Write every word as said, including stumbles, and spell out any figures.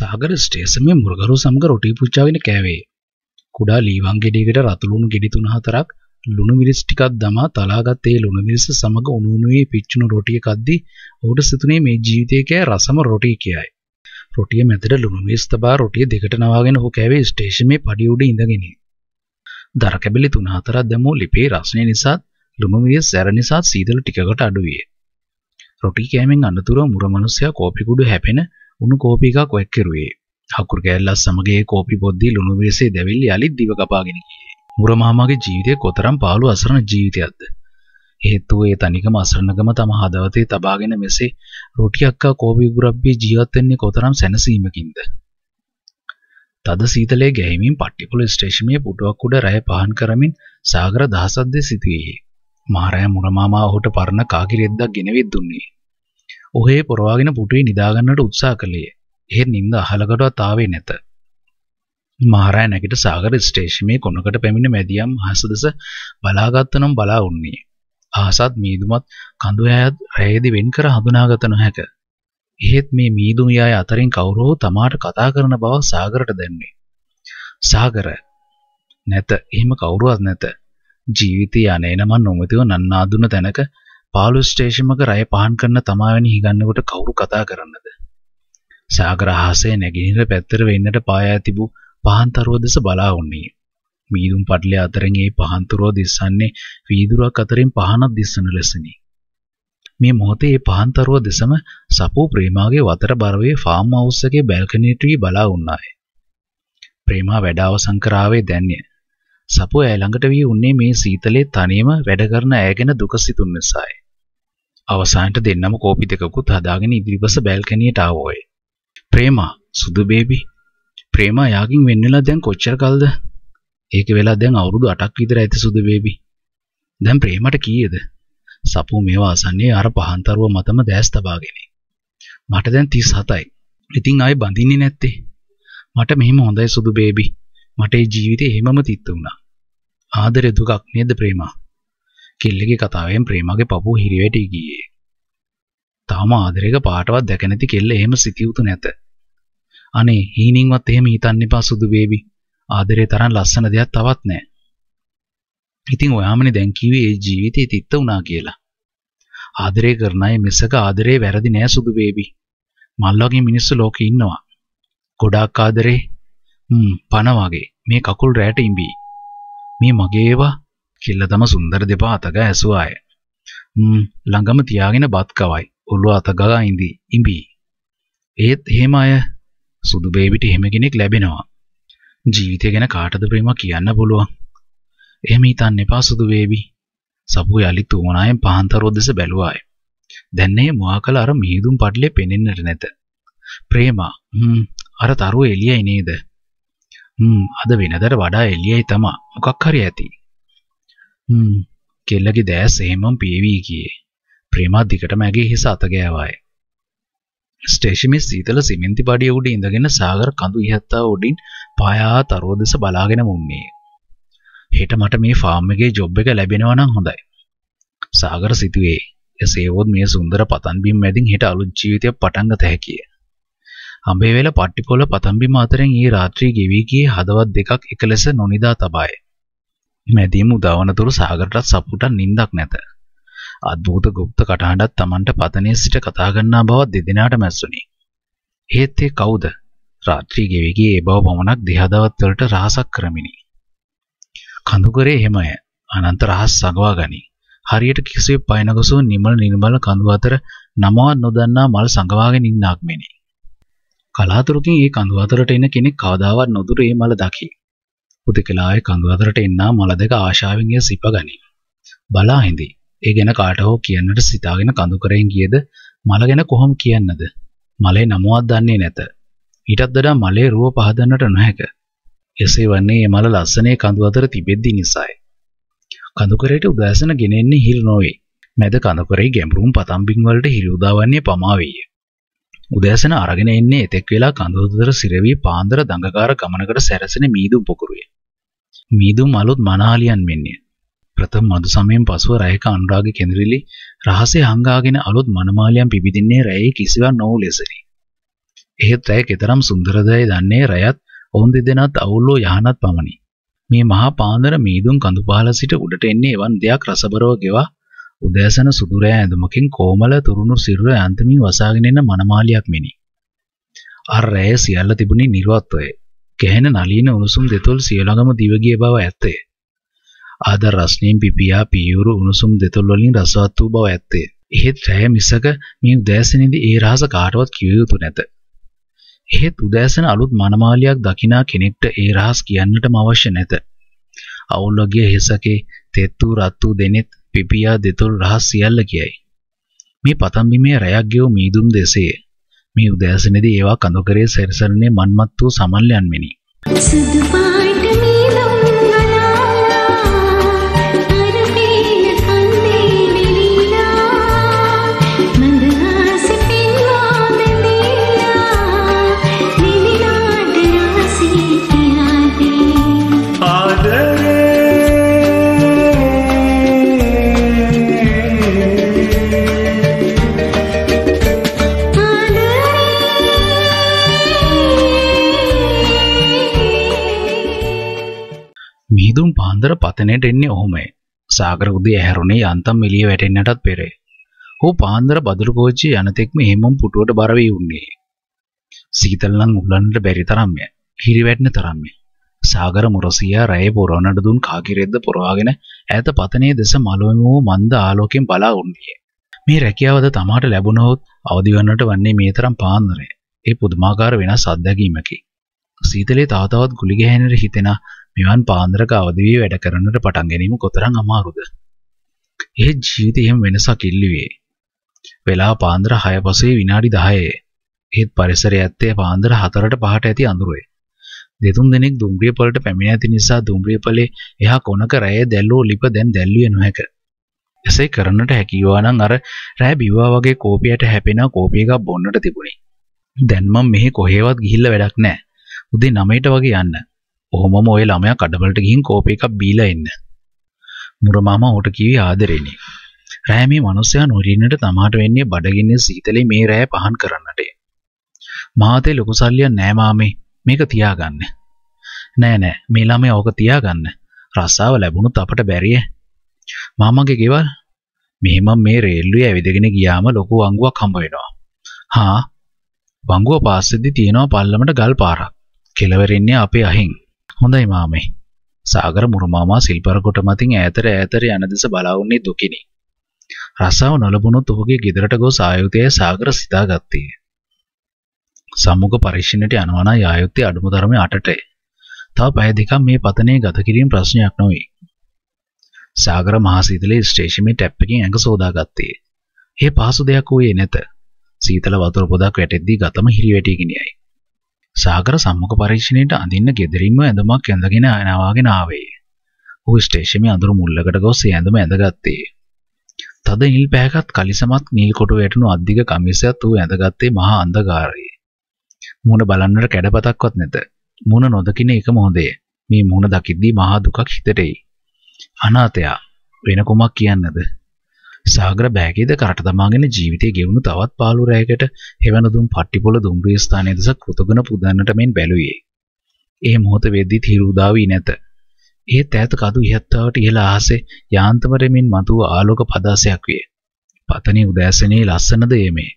सागर station में मुरगरू समग रोटी पुच्चागिन कෑවේ. කුඩා ලීවන් ගෙඩියකට රතු ලුණු ගෙඩි තුන හතරක් ලුණු මිරිස් ටිකක් දමා තලාගත් ඒ ලුණු මිරිස සමග උණු උණුවේ පිච්චුණු රොටිය කද්දී ඔහුට සිතුනේ මේ ජීවිතයේ කෑ රසම රොටි කියයි. රොටිය මැදට ලුණු මිරිස් තබා රොටිය දෙකට නවාගෙන ඔහු කෑවේ ස්ටේෂනේ පඩි උඩ ඉඳගෙන. දර කැබලි තුන හතරක් දැමුව ලිපේ රසය නිසා ලුණු මිරිස් සැර නිසා සීතල ටිකකට අඩු විය. රොටි කෑමෙන් අනතුරුව මුර මිනිසයා කෝපි කුඩු හැපෙන උණු කෝපි එකක් වැක් කෙරුවේ. හකුරු කෑල්ලක් සමග ඒ කෝපි පොද්දී ලුණු මිරිසේ දැවිලි යලිත් දිව කපාගෙන ගියේ. මුර මාමාගේ ජීවිතේ කොතරම් පාළු අසරණ ජීවිතයක්ද. හේතුව ඒ තනිකම අසරණකම තම හදවතේ තබාගෙන මෙසේ රොටි අක්කා කෝපි ගුරබ්බේ ජීවත් වෙන්නේ කොතරම් සැනසීමකින්ද. තද සීතලයේ ගැහිමින් පට්ටිපොළ ස්ටේෂනයේ පුටුවක් උඩ රැය පහන් කරමින් සාගර දහසක් දෙස සිටියේ. මහරය මුර මාමා ඔහුට පරණ කාකිරෙද්දක් ගෙනවිත් දුන්නේ. ඔහේ පොරවාගෙන පුටුවේ නිදා ගන්නට උත්සාහ කළේ. එහෙත් නිින්ද අහලකටවත් ආවේ නැත. මහරය නැගිට සාගර ස්ටේෂනයේ කොනකට පැමිණ මැදියම් ආසදස බලාගත්තනම් බලා වුණේ. ආසත් මීදුමත් කඳු ඈයත් රැයේදී වෙන් කර හඳුනාගත නොහැක. එහෙත් මේ මීදුම යාය අතරින් කවුරු හෝ තමාට කතා කරන බව සාගරට දැනුනේ. සාගර නැත. එහෙම කවුරුවත් නැත. ජීවිතය අනේනම නොමැතිව නන්නාඳුන තැනක පාළු ස්ටේෂනක රය පහන් කරන තමා වෙන හිඟන්නකොට කවුරු කතා කරන්නද? සාගර හාසයේ නැගිනිර පැත්තට වෙන්නට පායා තිබු පහන්තරුව දෙස බලා වුණේ. මීදුම් පඩල අතරින් ඒ පහන්තරුව දිස්සන්නේ වීදුරක් අතරින් පහනක් දිස්සන ලෙසනි. මේ මොහොතේ ඒ පහන්තරුව දෙසම සපෝ ප්‍රේමාගේ වතර බරවේ ෆාම් හවුස් එකේ බැල්කනියට වී බලා වුණාය. ප්‍රේමා වැඩ අවසන් කරාවේ දැන්නේ. සපෝ ඇය ළඟට වී උන්නේ මේ සීතලේ තනියම වැඩ කරන ඇයගෙන දුක සිතුන් නිසායි. අවසානට දෙන්නම කෝපි දෙකකුත් හදාගෙන ඉදිරිපස බැල්කනියට ආවෝය. ප්‍රේමා සුදු බේබි. ප්‍රේමා යාගින් වෙන්නලා දැන් කොච්චර කල්ද? ඒක වෙලා දැන් අවුරුදු අටක් විතර ඇති සුදු බේබි. දැන් ප්‍රේමට කීයද? සපෝ මේවා අසන්නේ අර පහන්තරුව මතම දැස් තබාගෙන. මට දැන් තිස් හතයි. ඉතින් ආයේ බඳින්නේ නැත්තේ. මට මෙහෙම හොඳයි සුදු බේබි. මට ඒ ජීවිතේ හැමම තිත්තු වුණා. ආදරේ දුකක් නේද ප්‍රේමා? කෙල්ලගේ කතාවෙන් ප්‍රේමාගේ පපුව හිරිවැටි ගියේ. තාම ආදරේක පාටවත් දැක නැති කෙල්ල එහෙම සිටියුතු නැත. අනේ හීනින්වත් එහෙම හිතන්න එපා සුදු බේබි. ආදරේ තරම් ලස්සන දෙයක් තවත් නැහැ. ඉතින් ඔයාමනේ දැන් කිව්වේ ඒ ජීවිතේ තිත්ත වුණා කියලා. ආදරේ කරන අය මිසක ආදරේ වැරදි නෑ සුදු බේබි. මල් වගේ මිනිස්සු ලෝකේ ඉන්නවා. ගොඩාක් ආදරේ හ්ම් පණ වගේ මේ කකුල් රැට ඉඹී. මේ මගේවා කිල්ල තම සුන්දර දෙපා අතග ඇසුවාය. හ්ම් ළඟම තියාගෙන බත් කවයි. ඔළුව අතගා ඉඳී ඉඹී. ඒත් එහෙම අය සුදු බේබිට එහෙම කෙනෙක් ලැබෙනවා. ජීවිතය ගැන කාටද ප්‍රේම කියන්න පුළුවන්? එහෙම හිතන්න එපා සුදු බේබි. සබු යලිත් උමනායෙන් පහන්තරෝ දෙස බැලුවාය. දැන් මේ මොහාකල අර මීදුම් පඩලේ පෙනෙන්නට නැත. ප්‍රේමා හ්ම් අර තරුව එළියයි නේද? හ්ම් අද වෙනදට වඩා එළියයි තමා. මොකක් හරි ඇති. හ්ම් කෙල්ලගේ දැස් එහෙමම පීවි කියේ. ප්‍රේමා දිගටම ඇගේ හිස අත ගෑවාය. ස්ටේෂනේ සීතල සිමෙන්ති පඩිය උඩ ඉඳගෙන සාගර කඳු ඉහත්තා උඩින් පායා තරෝ දෙස බලාගෙන මුන්නේ. හෙට මට මේ ෆාම් එකේ ජොබ් එක ලැබෙනවා නම් හොඳයි. සාගර සිතුවේ. එසේ වොත් මේ සුන්දර පතන් බිම් මැදින් හෙට අලුත් ජීවිතයක් පටන් ගත හැකිය. අඹේවැල පට්ටිපොළ පතම්බිම අතරින් ඊ රාත්‍රී ගෙවී ගියේ හදවත් දෙකක් එක ලෙස නොනිදා තබාය. මැදීම උදාවනතුරු සාගරටත් සපුට නිින්දක් නැත. අද්භූත ගුප්ත කටහඬක් Tamanට පතනයේ සිට කතා ගන්නා බව දෙදෙනාට මැස්සුණි. එහෙත් ඒ කවුද? රාත්‍රී ගෙවී ගියේ ඒ බව පමණක් දෙහදවත් වලට රහසක් කරමිනි. කඳුකරේ එහෙමය. අනන්ත රහස් සගවා ගනි. හරියට කිසිවෙක් පය නොගසූ නිමල් නිර්මල කඳු අතර නමවත් නොදන්නා මල් සඟවාගෙන ඉන්නාක් මෙනි. කලාතුරකින් ඒ කඳු අතරට එන කෙනෙක් කවදාවත් නොදුර ඒ මල දකි. උදකලායේ කඳු අතරට එන්නා මල දෙක ආශාවෙන් එය සිපගනි. බලා හිඳි. ඒ ගැන කාට හෝ කියන්නට සිතාගෙන කඳු කරෙන් ගියේද මල ගැන කොහොම කියන්නද? මලේ නමවත් දන්නේ නැත. ඊටත් වඩා මලේ රුව පහදන්නට නොහැක. එසේ වන්නේ මේ මල ලස්සනේ කඳු අතර තිබෙද්දී නිසායි. කඳු කරේට උදාසන ගෙන එන්නේ හිල් නොවේ. මැද කඳු කරේ ගැඹුරුම් පතම්බින් වලට හිල් උදාවන්නේ පමාවේය. උදෑසන අරගෙන එන්නේ එතෙක් වෙලා කඳුතර සිරවි පාන්දර දඟකාර ගමනකට සැරසෙන මීදුම් පොකුරුවේ. මීදුම් අලුත් මනහලියන් මෙන්නේ. ප්‍රථම මදු සමයෙන් පසුව රැයක අනුරාගේ කෙඳිරිලි රහසේ හංගාගෙන අලුත් මනමාලියන් පිබිදින්නේ රැයේ කිසිවක් නොවු ලෙසයි. එහෙත් ඇය කෙතරම් සුන්දරදයි දන්නේ රැයත් ඔවුන් දෙදෙනාත් අවුල්ව යහනත් පමණි. මේ මහා පාන්දර මීදුම් කඳු පහළ සිට උඩට එන්නේ එවන් දෙයක් රසබරව ගෙවා උදෑසන සුදු රෑ ඇඳුමකින් කොමල තුරුණු සිරුර යන්තමින් වසාගෙන එන මනමාලියක් මෙනි. අර රැය සියල්ල තිබුණි නිර්වත්වයේ. ගැහෙන නලින උණුසුම් දෙතොල් සිය ළඟම දිව ගිය බව ඇත්තේ. ආදර රස්නීම් පිපියා පියුරු උණුසුම් දෙතොල් වලින් රසවත් වූ බව ඇත්තේ. එහෙත් රැය මිසක මේ උදෑසනේදී ඒ රහස කාටවත් කිව යුතු නැත. එහෙත් උදෑසන අලුත් මනමාලියක් දකිනා කෙනෙක්ට ඒ රහස් කියන්නටම අවශ්‍ය නැත. අවුල්වගේ හෙසකේ තෙත්තු රත්තු දෙනෙත් පිපියා දෙතොල් රහස් සියල්ල කියයි. මේ පතම්බිමේ රැයක් ගෙව මීදුම් දෙසේ මේ උදෑසනේදී ඒවා කඳුකරේ සැරසන්නේ මන්මත් වූ සමල්යන් මෙනි. මීදුම් පාන්දර පතනයට එන්නේ ඔහොමයි. සාගර උදේ ඇහැරුණේ යන්තම් එළිය වැටෙන්නටත් පෙර. හෝ පාන්දර බදුළු කෝච්චිය යන තෙක්ම හැමෝම පුටුවට බර වී උන්නේ. සීතල නම් උලන්නට බැරි තරම්ය. හිරි වැටෙන තරම්ය. සාගර මුරසියා රැයේ පොරවන්නට දුන් කාකිරෙද්ද පොරවාගෙන ඈත පතනයේ දෙස මළුවෙම මන්ද ආලෝකයෙන් බලා උන්නේ. මේ රැකියාවද තමාට ලැබුණොත් අවදි වන්නට වන්නේ මේ තරම් පාන්දරය. ඒ පුදුමාකාර වෙනස් අත්දැකීමකි. සීතලේ තව තවත් ගුලි ගැහෙන්නට හිතෙන මෙවන් පාන්දරක අවදි වී වැඩ කරන්නට පටන් ගැනීම කොතරම් අමාරුද? ඒ ජීවිතයෙන් වෙනසක් ඉල්ලුවේ. වෙලාව පාන්දර හය පසේ විනාඩි දහයේ. ඒත් පරිසරය ඇත්තේ පාන්දර හතරට පහට ඇති අඳුරේ. දෙතුන් දෙනෙක් දුම්රිය පොළට පැමිණ ඇති නිසා දුම්රිය පොළේ එහා කොනක රැයේ දැල්වූ ලිප දැන් දැල්විය නොහැක. එසේ කරන්නට හැකියාව නම් අර රැය බිව්වා වගේ කෝපියට හැපෙන කෝපි එකක් බොන්නට තිබුණි. දැන් මම මෙහි කොහෙවත් ගිහිල්ලා වැඩක් නැහැ. උදේ නවයට වගේ යන්න. ඔහොමම ඔය ළමයා කඩවලට ගිහින් කෝපි එකක් බීලා එන්න. මුරමාමා ඔහුට කිවි ආදරෙනි. රෑ මේ මිනිස්සයා නොරින්නට තමාට වෙන්නේ බඩගින්නේ සීතලේ මේ රෑ පහන් කරන්නට. මාතේ ලොකු සල්ලියක් නෑ මාමේ. මේක තියාගන්න. නෑ නෑ මේ ළමයා ඕක තියාගන්න. රස්සාව ලැබුණොත් අපට බැරිය. මාමගේ ගෙවල් මෙහෙම මේ රේල්ලුවේ ඇවිදගෙන ගියාම ලොකු වංගුවක් හම්බ වෙනවා. හා වංගුව පාස්සෙදි තියෙනවා පල්ලමට ගල් පාරක්. කෙලවරින්නේ අපේ අහින්. හොඳයි මාමේ. සාගර මුරුමාමා සිල්පර කොට මතින් ඈතට ඈතට යන දෙස බලා වුණේ දුකිනි. රසාව නොලබුණොත් ඔහුගේ ගෙදරට ගොස් ආයුතය සාගර සිතාගත්තේ. සම්මුඛ පරීක්ෂණයට යනවා නම් ආයුතය අඩුම ධර්මයේ අටටය. තව පැය දෙකක් මේ පතනේ ගත කිරීම ප්‍රශ්නයක් නොවේ. සාගර මහා සීතලයේ ස්ටේෂනේ ටැප් එකකින් ඇඟ සෝදාගත්තේ. ඒ පහසු දෙයක් වූයේ නැත. සීතල වතුර පොදක් වැටෙද්දී ගතම හිරි වැටි ගිනියයි. සාගර සම්මුඛ පරීක්ෂණයට අඳින්න ගෙදරින්ම ඇඳුමක් ඇඳගෙන ආනවාගෙන ආවේ. ඔහු ස්ටේෂනේ අඳුරු මුල්ලකට ගොස් ඒ ඇඳුම ඇඳගත්තේ. තද නිල් පැහැකත් කලිසමත් නිල් කොටුව වැටුණු අධික කමිසයත් ඌ ඇඳගත්තේ මහා අන්ධකාරයේ. මූණ බලන්නට කැඩපතක්වත් නැත. මූණ නොදකින එක මොහොතේ මේ මූණ දකිද්දී මහා දුකක් හිතට එයි. අනාතයා වෙන කොමක් කියන්නද? සාගර බෑගේද කරට දමාගෙන ජීවිතේ ගෙවුණු තවත් පාළු රැයකට හෙවන දුම් පට්ටිපොළ දුම්රිය ස්ථානයේ දෙස කෘතගුණ පුදන්නට මෙන් බැලුවේ. ඒ මොහොත වෙද්දී තිර උදා වී නැත. ඒත් ඈත කඳු ඉහත්තාවට ඉහළ ආහසේ යාන්තමරෙමින් මතු ආලෝක පදාසයක් විය. පතනේ උදෑසනේ ලස්සනද එමේ.